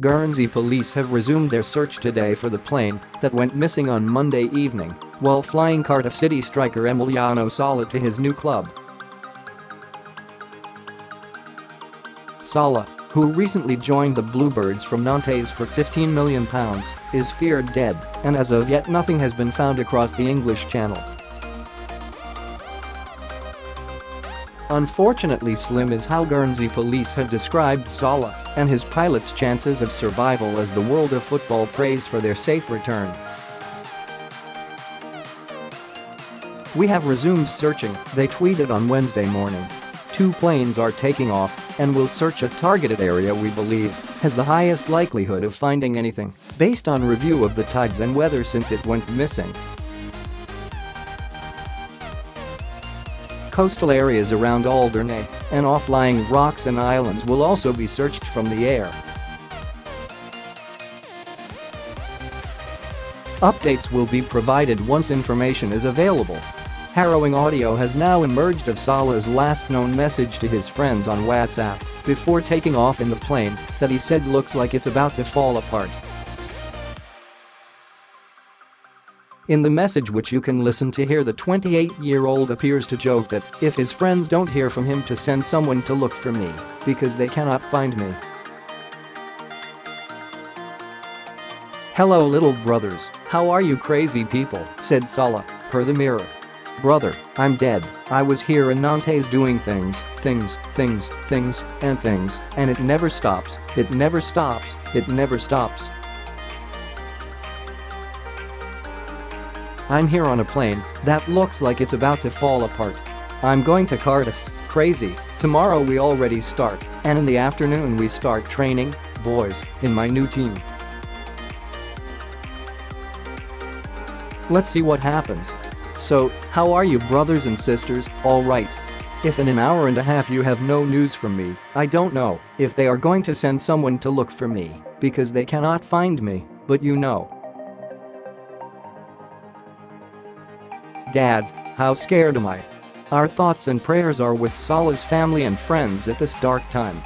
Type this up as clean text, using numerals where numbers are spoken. Guernsey police have resumed their search today for the plane that went missing on Monday evening while flying Cardiff City striker Emiliano Sala to his new club. Sala, who recently joined the Bluebirds from Nantes for £15 million, is feared dead, and as of yet nothing has been found across the English Channel. Unfortunately, slim is how Guernsey police have described Sala and his pilot's chances of survival as the world of football prays for their safe return. "We have resumed searching," they tweeted on Wednesday morning. "Two planes are taking off and will search a targeted area we believe has the highest likelihood of finding anything based on review of the tides and weather since it went missing." Coastal areas around Alderney and off-lying rocks and islands will also be searched from the air. Updates will be provided once information is available. Harrowing audio has now emerged of Sala's last known message to his friends on WhatsApp before taking off in the plane that he said looks like it's about to fall apart. In the message, which you can listen to here, the 28-year-old appears to joke that if his friends don't hear from him to send someone to look for me because they cannot find me. "Hello little brothers, how are you crazy people," said Sala, per the Mirror. "Brother, I'm dead. I was here in Nantes doing things, and it never stops, it never stops, it never stops. I'm here on a plane that looks like it's about to fall apart. I'm going to Cardiff. Crazy. Tomorrow we already start, and in the afternoon we start training, boys, in my new team. Let's see what happens. So, how are you brothers and sisters, all right? If in an hour and a half you have no news from me, I don't know if they are going to send someone to look for me because they cannot find me, but you know. Dad, how scared am I?" Our thoughts and prayers are with Sala's family and friends at this dark time.